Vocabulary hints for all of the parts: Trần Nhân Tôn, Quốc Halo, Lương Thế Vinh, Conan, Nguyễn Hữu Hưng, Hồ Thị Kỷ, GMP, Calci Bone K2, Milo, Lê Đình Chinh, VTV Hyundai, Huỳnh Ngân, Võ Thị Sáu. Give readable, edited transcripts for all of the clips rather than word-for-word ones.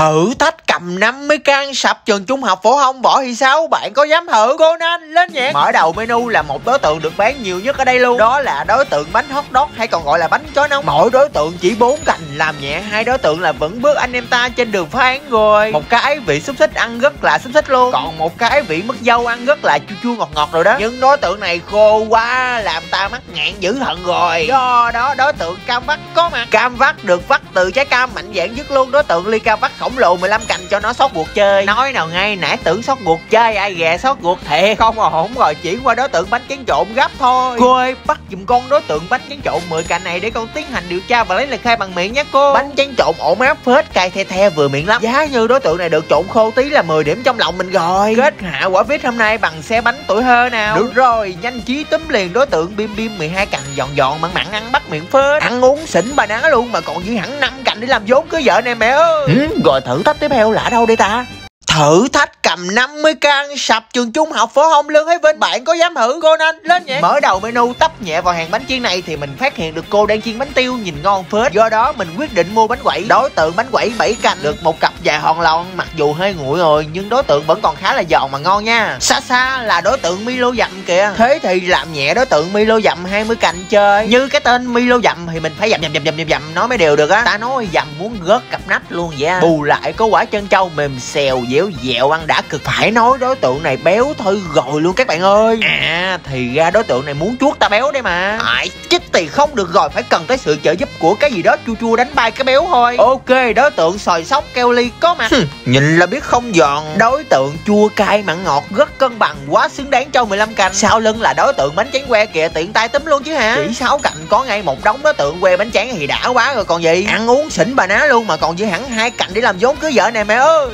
Thử thách cầm 50 can sập trường trung học phổ thông Võ Thị Sáu. Bạn có dám thử? Conan lên nhạc. Mở đầu menu là một đối tượng được bán nhiều nhất ở đây luôn. Đó là đối tượng bánh hot dog hay còn gọi là bánh chói nóng. Mỗi đối tượng chỉ 4 cành. Làm nhẹ hai đối tượng là vẫn bước anh em ta trên đường phá án rồi. Một cái vị xúc xích ăn rất là xúc xích luôn. Còn một cái vị mứt dâu ăn rất là chua chua ngọt ngọt rồi đó. Nhưng đối tượng này khô quá làm ta mắc ngạn dữ hận rồi. Do đó đối tượng cam vắt có mặt. Cam vắt được vắt từ trái cam mạnh dạng nhất luôn. Đối tượng ly cam vắt khổng lồ 15 cành cho nó sót ruột chơi. Nói nào ngay nãy tưởng sót ruột chơi, ai ghè sót ruột thiệt. Không ổn rồi, chuyển qua đối tượng bánh tráng trộn gấp thôi. Cô ơi, bắt giùm con đối tượng bánh tráng trộn 10 cành này để con tiến hành điều tra và lấy lời khai bằng miệng nhé cô. Bánh tráng trộn ổn áp phết, cay the the vừa miệng lắm. Giá như đối tượng này được trộn khô tí là 10 điểm trong lòng mình rồi. Kết hạ quả viết hôm nay bằng xe bánh tuổi thơ nào. Được rồi, nhanh trí túm liền đối tượng bim bim 12 cành giòn giòn mặn mặn ăn bắt miệng phết. Ăn uống xỉn bà ná luôn mà còn giữ hẳn 5 cành để làm vốn cưới vợ nè mẹ ơi. Rồi thử thách tiếp theo là ở đâu đây ta? Thử thách cầm 50 can sập trường trung học phổ thông Lương Thế Vinh. Bạn có dám thử? Conan lên nhé. Mở đầu menu tấp nhẹ vào hàng bánh chiên này thì mình phát hiện được cô đang chiên bánh tiêu nhìn ngon phết. Do đó mình quyết định mua bánh quẩy. Đối tượng bánh quẩy 7 cành được một cặp dài hòn lòn. Mặc dù hơi nguội rồi nhưng đối tượng vẫn còn khá là giòn mà ngon nha. Xa xa là đối tượng Milo dặm kìa. Thế thì làm nhẹ đối tượng Milo dặm 20 cành chơi. Như cái tên Milo dặm thì mình phải dặm dặm dặm dặm dặm nó mới đều được á. Ta nói dặm muốn gớt cặp nách luôn vậy. Bù lại có quả chân trâu mềm xèo dẻo dẻo ăn đã cực. Phải nói đối tượng này béo thôi rồi luôn các bạn ơi. À thì ra đối tượng này muốn chuốt ta béo đây mà. Ai chích thì không được rồi, phải cần tới sự trợ giúp của cái gì đó chua chua đánh bay cái béo thôi. Ok, đối tượng sòi sóc keo ly có mặt. Nhìn là biết không giòn. Đối tượng chua cay mặn ngọt rất cân bằng, quá xứng đáng cho 15 cành. Sau lưng là đối tượng bánh tráng que kìa, tiện tay túm luôn chứ hả. Chỉ 6 cành có ngay một đống đối tượng que bánh tráng thì đã quá rồi còn gì. Ăn uống xỉn bà ná luôn mà còn giữ hẳn 2 cành để làm vốn cưới vợ nè mẹ ơi.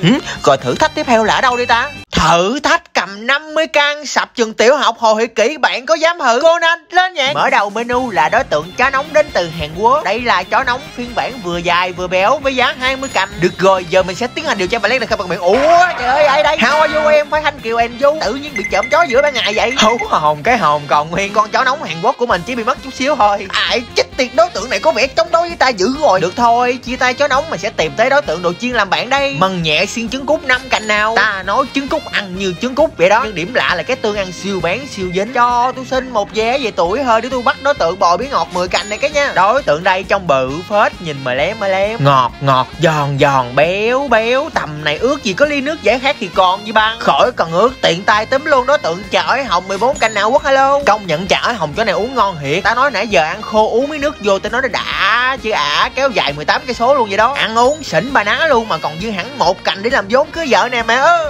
Rồi thử thách tiếp theo là ở đâu đi ta? Thử thách cầm 50 can sập trường tiểu học Hồ Thị Kỷ. Bạn có dám thử? Conan lên nhạc. Mở đầu menu là đối tượng chó nóng đến từ Hàn Quốc. Đây là chó nóng phiên bản vừa dài vừa béo với giá 20 cành. Được rồi, giờ mình sẽ tiến hành điều tra và lấy được khai bằng miệng. Ủa trời ơi, ai đây? How are you em? Phải Thanh Kiều em du. Tự nhiên bị trộm chó giữa ban ngày vậy. Hú hồn, cái hồn còn nguyên. Con chó nóng Hàn Quốc của mình chỉ bị mất chút xíu thôi. Ai chích tiệt, đối tượng này có vẻ chống đối với ta dữ rồi. Được thôi, chia tay chó nóng mà sẽ tìm tới đối tượng đồ chiên làm bạn đây. Mần nhẹ xiên trứng cút 5 cành nào. Ta nói trứng cút ăn như trứng cút vậy đó. Nhưng điểm lạ là cái tương ăn siêu bán siêu dính. Cho tôi xin một vé về tuổi hơi để tôi bắt đối tượng bò bí ngọt 10 cành này cái nha. Đối tượng đây trông bự phết, nhìn mà lém ngọt ngọt giòn giòn béo béo. Tầm này ước gì có ly nước giải khát thì còn gì bằng. Khỏi cần ước, tiện tay túm luôn đối tượng chả ổi hồng 14 cành nào. Quốc Halo công nhận chả ổi hồng chỗ này uống ngon thiệt. Ta nói nãy giờ ăn khô uống miếng nước vô tôi nói nó đã chứ ả, kéo dài 18 cây số luôn vậy đó. Ăn uống xỉn bà ná luôn mà còn dư hẳn 1 cành để làm vốn cưới vợ nè mẹ ơi.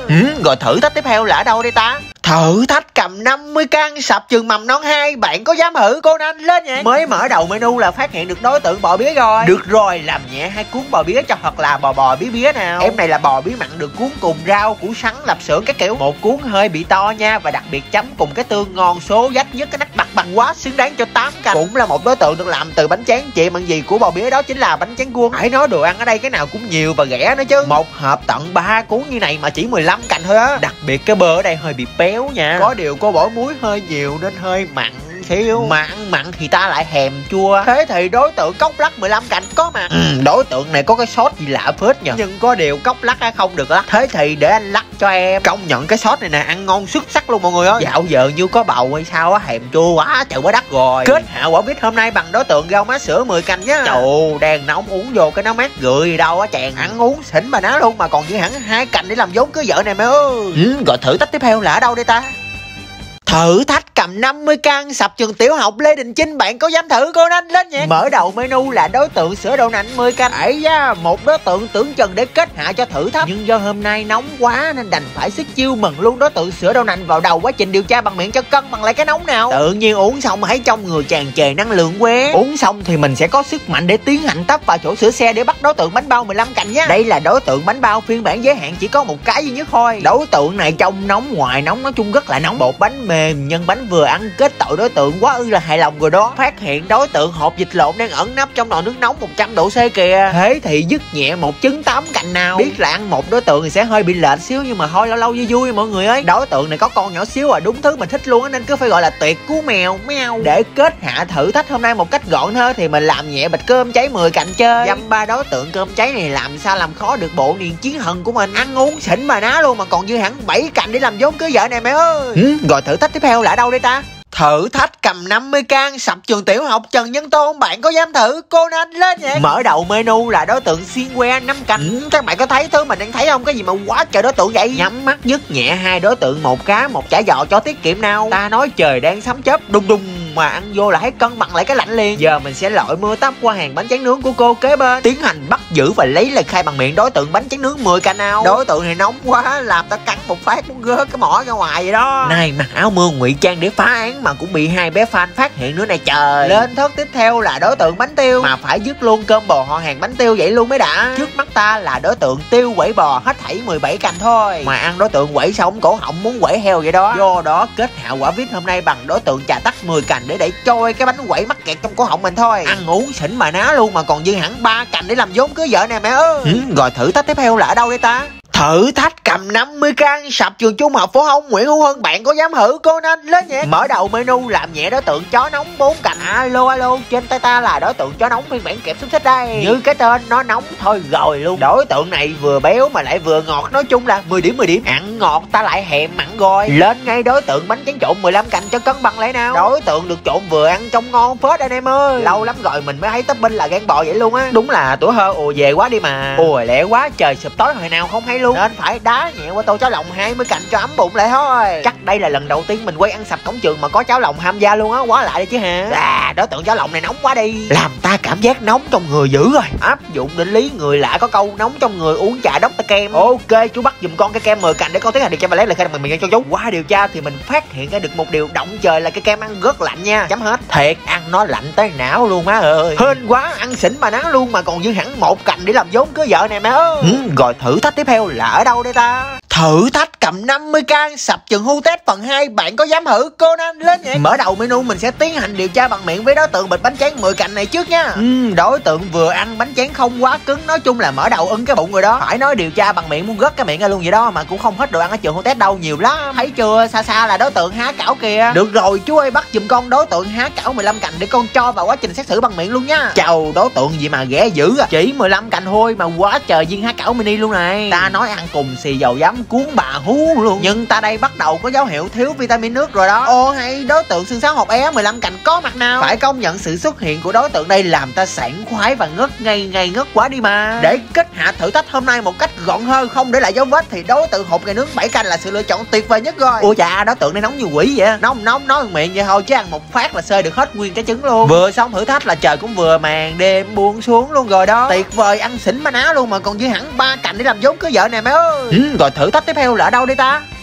Rồi thử thách tiếp theo là ở đâu đây ta? Thử thách cầm 50 can sập trường mầm non 2. Bạn có dám thử? Conan lên nhé. Mới mở đầu menu là phát hiện được đối tượng bò bía rồi. Được rồi, làm nhẹ 2 cuốn bò bía cho hoặc là bò bía bía nào. Em này là bò bía mặn được cuốn cùng rau củ sắn lạp xưởng các kiểu. Một cuốn hơi bị to nha và đặc biệt chấm cùng cái tương ngon số dách nhất cái nách bạc bằng quá xứng đáng cho 8 cành. Cũng là một đối tượng được làm từ bánh tráng chị bằng gì của bò bía đó chính là bánh tráng vuông. Hãy nói đồ ăn ở đây cái nào cũng nhiều và rẻ nữa chứ. Một hộp tận 3 cuốn như này mà chỉ 15 cành thôi á. Đặc biệt cái bơ ở đây hơi bị béo nha. Có điều cô bỏ muối hơi nhiều nên hơi mặn xíu. Mà ăn mặn thì ta lại thèm chua. Thế thì đối tượng cốc lắc 15 cành có mà. Đối tượng này có cái sốt gì lạ phết nhờ. Nhưng có điều cốc lắc không được lắc. Thế thì để anh lắc cho em. Công nhận cái sốt này nè ăn ngon xuất sắc luôn mọi người ơi. Dạo giờ như có bầu hay sao á, thèm chua quá trời quá đất rồi. Kết hạ quả vít hôm nay bằng đối tượng rau má sữa 10 cành nhá. Trời, đèn nóng uống vô cái nó mát gửi đâu á chàng. Ăn uống xỉn bà ná luôn mà còn giữ hẳn 2 cành để làm vốn cưới vợ này mẹ ơi. Rồi thử thách tiếp theo là ở đâu đây ta? Thử thách cầm 50 can sập trường tiểu học Lê Đình Chinh. Bạn có dám thử? Conan lên nhé. Mở đầu menu là đối tượng sữa đậu nành 10 canh. Ấy da, một đối tượng tưởng chừng để kết hạ cho thử thách nhưng do hôm nay nóng quá nên đành phải xích chiêu mừng luôn đối tượng sữa đậu nành vào đầu quá trình điều tra bằng miệng cho cân bằng lại cái nóng nào. Tự nhiên uống xong thấy trong người tràn trề năng lượng quế. Uống xong thì mình sẽ có sức mạnh để tiến hành tấp vào chỗ sửa xe để bắt đối tượng bánh bao 15 cành nhé. Đây là đối tượng bánh bao phiên bản giới hạn chỉ có một cái duy nhất thôi. Đối tượng này trông nóng, ngoài nóng nói chung rất là nóng. Bột bánh mềm nhân bánh vừa vừa ăn kết tội đối tượng quá ư là hài lòng rồi đó. Phát hiện đối tượng hộp dịch lộn đang ẩn nấp trong nồi nước nóng 100 độ C kìa. Thế thì dứt nhẹ một trứng tóm cành nào. Biết là ăn một đối tượng thì sẽ hơi bị lệch xíu, nhưng mà thôi lâu lâu vui vui mọi người ơi. Đối tượng này có con nhỏ xíu à, đúng thứ mình thích luôn á, nên cứ phải gọi là tuyệt cú mèo meo. Để kết hạ thử thách hôm nay một cách gọn thôi thì mình làm nhẹ bịch cơm cháy 10 cạnh chơi. Dăm ba đối tượng cơm cháy này làm sao làm khó được bộ niềm chiến hận của mình. Ăn uống xỉn bà ná luôn mà còn dư hẳn 7 cạnh để làm vốn cưới vợ này mẹ ơi. Rồi thử thách tiếp theo là đâu đây ta? Thử thách cầm 50 can sập trường tiểu học Trần Nhân Tôn, bạn có dám thử? Cô nên lên vậy. Mở đầu menu là đối tượng xiên que 5 cành. Các bạn có thấy thứ mình đang thấy không? Cái gì mà quá trời đối tượng vậy? Nhắm mắt nhức nhẹ hai đối tượng, một cá một chả giò cho tiết kiệm nào. Ta nói trời đang sấm chớp đùng đùng mà ăn vô là thấy cân bằng lại cái lạnh liền. Giờ mình sẽ lội mưa tắm qua hàng bánh tráng nướng của cô kế bên, tiến hành bắt giữ và lấy lời khai bằng miệng đối tượng bánh tráng nướng 10 cành nào. Đối tượng này nóng quá làm ta cắn một phát muốn gỡ cái mỏ ra ngoài vậy đó. Này mặc áo mưa ngụy trang để phá án mà cũng bị hai bé fan phát hiện nữa này trời. Lên thớt tiếp theo là đối tượng bánh tiêu, mà phải dứt luôn combo họ hàng bánh tiêu vậy luôn mới đã. Trước mắt ta là đối tượng tiêu quẩy bò, hết thảy 17 cành thôi mà ăn đối tượng quẩy sống cổ họng muốn quẩy heo vậy đó. Do đó kết hạ quả vip hôm nay bằng đối tượng trà tắc 10 cành để trôi cái bánh quẩy mắc kẹt trong cổ họng mình thôi. Ăn uống xỉn bà ná luôn mà còn dư hẳn 3 cành để làm vốn cưới vợ nè mẹ ơi. Rồi thử thách tiếp theo là ở đâu đây ta? Thử thách cầm 50 can sập trường trung học phổ thông Nguyễn Hữu Hưng, bạn có dám thử? Cô nên lên nhẹ. Mở đầu menu làm nhẹ đối tượng chó nóng 4 cành. Alo alo, trên tay ta là đối tượng chó nóng phiên bản kẹp xúc xích đây. Như cái tên nó nóng thôi rồi luôn. Đối tượng này vừa béo mà lại vừa ngọt, nói chung là 10 điểm. Ăn ngọt ta lại hèm mặn rồi. Lên ngay đối tượng bánh tráng trộn 15 cành cho cân bằng lại nào. Đối tượng được trộn vừa ăn trông ngon phết anh em ơi. Lâu lắm rồi mình mới thấy topping là gan bò vậy luôn á. Đúng là tuổi thơ ùa về quá đi mà. Ùa lẹ quá trời sụp tối hồi nào không hay luôn. Nên phải đá nhẹ qua tô cháo lòng 20 cạnh cho ấm bụng lại thôi. Chắc đây là lần đầu tiên mình quay ăn sập cổng trường mà có cháo lòng tham gia luôn á, quá lại đi chứ hả. Đối tượng cháo lòng này nóng quá đi, làm ta cảm giác nóng trong người dữ rồi. Áp dụng định lý người lạ có câu nóng trong người uống trà Dr. Kem. Ok chú bắt dùm con cái kem 10 cạnh để con tiến hành điều tra và lấy lời khai bằng miệng cho chú. Qua điều tra thì mình phát hiện ra được một điều động trời là cái kem ăn rất lạnh nha. Chấm hết. Thiệt, ăn nó lạnh tới não luôn má ơi. Hên quá, ăn xỉn mà nắng luôn mà còn dư hẳn 1 cạnh để làm vốn cưới vợ nè má ơi. Rồi thử thách tiếp theo là ở đâu đây ta? Thử thách cầm 50 can sập trường Hu Tết phần 2, bạn có dám thử? Cô nên lên nhé. Mở đầu menu mình sẽ tiến hành điều tra bằng miệng với đối tượng bịch bánh tráng 10 cạnh này trước nha. Đối tượng vừa ăn bánh tráng không quá cứng, nói chung là mở đầu ưng cái bụng người đó. Phải nói điều tra bằng miệng muốn gớt cái miệng ra luôn vậy đó, mà cũng không hết đồ ăn ở trường Hu Tết đâu, nhiều lắm. Thấy chưa, xa xa là đối tượng há cảo kìa. Được rồi chú ơi, bắt giùm con đối tượng há cảo 15 cạnh để con cho vào quá trình xét xử bằng miệng luôn nha. Chào, đối tượng gì mà ghẻ dữ à, chỉ 15 cạnh thôi mà quá trời viên há cảo mini luôn này. Ta nói ăn cùng xì dầu giấm cuốn bà hú luôn. Nhưng ta đây bắt đầu có dấu hiệu thiếu vitamin nước rồi đó. Ô hay, đối tượng xương sáo hộp é 15 cành có mặt nào. Phải công nhận sự xuất hiện của đối tượng đây làm ta sảng khoái và ngất ngay ngất quá đi mà. Để kết hạ thử thách hôm nay một cách gọn hơn, không để lại dấu vết, thì đối tượng hộp ngày nướng 7 cành là sự lựa chọn tuyệt vời nhất rồi. Ủa chà, đối tượng này nóng như quỷ vậy. Nóng nói miệng vậy thôi chứ ăn một phát là xơi được hết nguyên trái trứng luôn. Vừa xong thử thách là trời cũng vừa màn đêm buông xuống luôn rồi đó. Tuyệt vời, ăn xỉn má ná luôn mà còn dư hẳn 3 cành để làm vốn cưới vợ nè mẹ ơi. Rồi thử thách tiếp theo là ở đâu đây ta?